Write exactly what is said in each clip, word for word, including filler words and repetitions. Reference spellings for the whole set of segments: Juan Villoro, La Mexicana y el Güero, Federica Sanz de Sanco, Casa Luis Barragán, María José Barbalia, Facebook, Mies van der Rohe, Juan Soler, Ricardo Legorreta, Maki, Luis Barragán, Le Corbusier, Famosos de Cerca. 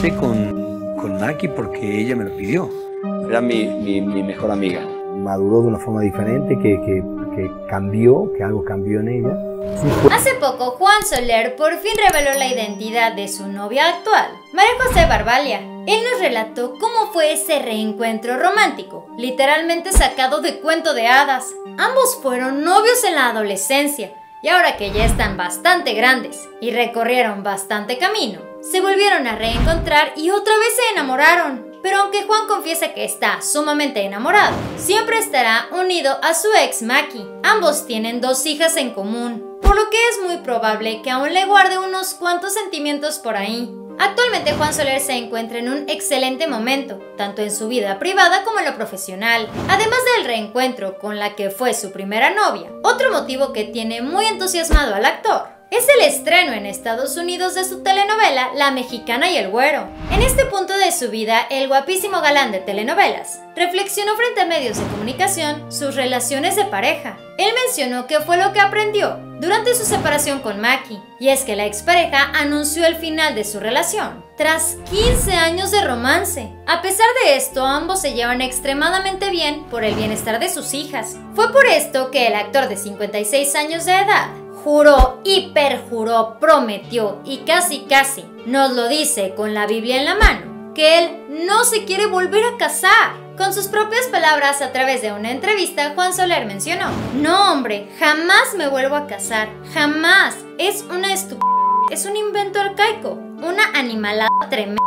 casé con, con Maki porque ella me lo pidió. Era mi, mi, mi mejor amiga. Maduró de una forma diferente, que, que, que cambió, que algo cambió en ella. Hace poco, Juan Soler por fin reveló la identidad de su novia actual, María José Barbalia. Él nos relató cómo fue ese reencuentro romántico, literalmente sacado de cuento de hadas. Ambos fueron novios en la adolescencia, y ahora que ya están bastante grandes y recorrieron bastante camino, se volvieron a reencontrar y otra vez se enamoraron. Pero aunque Juan confiesa que está sumamente enamorado, siempre estará unido a su ex Maki. Ambos tienen dos hijas en común, por lo que es muy probable que aún le guarde unos cuantos sentimientos por ahí. Actualmente Juan Soler se encuentra en un excelente momento, tanto en su vida privada como en lo profesional, además del reencuentro con la que fue su primera novia. Otro motivo que tiene muy entusiasmado al actor es el estreno en Estados Unidos de su telenovela La Mexicana y el Güero. En este punto de su vida, el guapísimo galán de telenovelas reflexionó frente a medios de comunicación sus relaciones de pareja. Él mencionó que fue lo que aprendió durante su separación con Maki, y es que la expareja anunció el final de su relación tras quince años de romance. A pesar de esto, ambos se llevan extremadamente bien por el bienestar de sus hijas. Fue por esto que el actor de cincuenta y seis años de edad juró, hiperjuró, prometió y casi casi nos lo dice con la Biblia en la mano, que él no se quiere volver a casar. Con sus propias palabras a través de una entrevista, Juan Soler mencionó: "No, hombre, jamás me vuelvo a casar, jamás, es una estupidez, es un invento arcaico, una animalada tremenda.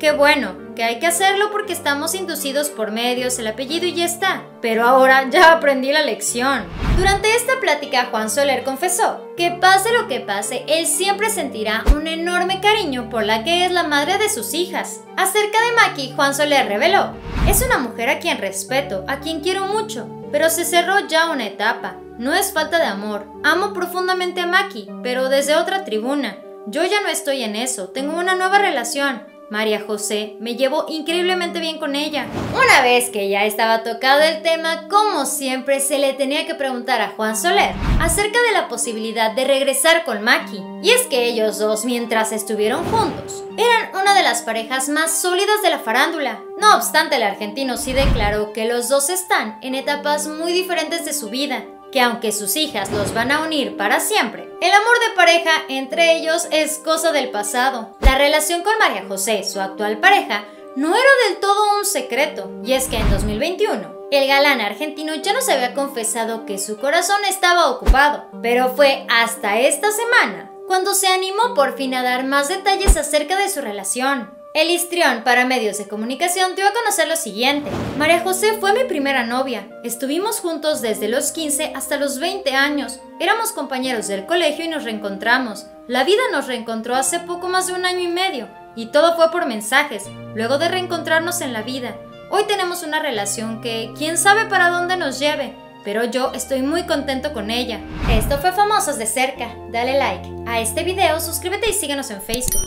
Qué bueno, que hay que hacerlo porque estamos inducidos por medios, el apellido y ya está. Pero ahora ya aprendí la lección". Durante esta plática, Juan Soler confesó que pase lo que pase, él siempre sentirá un enorme cariño por la que es la madre de sus hijas. Acerca de Maki, Juan Soler reveló: "Es una mujer a quien respeto, a quien quiero mucho, pero se cerró ya una etapa. No es falta de amor. Amo profundamente a Maki, pero desde otra tribuna. Yo ya no estoy en eso, tengo una nueva relación. María José, me llevo increíblemente bien con ella". Una vez que ya estaba tocado el tema, como siempre, se le tenía que preguntar a Juan Soler acerca de la posibilidad de regresar con Maki. Y es que ellos dos, mientras estuvieron juntos, eran una de las parejas más sólidas de la farándula. No obstante, el argentino sí declaró que los dos están en etapas muy diferentes de su vida, que aunque sus hijas los van a unir para siempre, el amor de pareja entre ellos es cosa del pasado. La relación con María José, su actual pareja, no era del todo un secreto, y es que en dos mil veintiuno, el galán argentino ya nos había confesado que su corazón estaba ocupado, pero fue hasta esta semana cuando se animó por fin a dar más detalles acerca de su relación. El histrión para medios de comunicación dio a conocer lo siguiente: "María José fue mi primera novia. Estuvimos juntos desde los quince hasta los veinte años. Éramos compañeros del colegio y nos reencontramos. La vida nos reencontró hace poco más de un año y medio, y todo fue por mensajes, luego de reencontrarnos en la vida. Hoy tenemos una relación que, quién sabe para dónde nos lleve, pero yo estoy muy contento con ella". Esto fue Famosos de Cerca. Dale like a este video, suscríbete y síguenos en Facebook.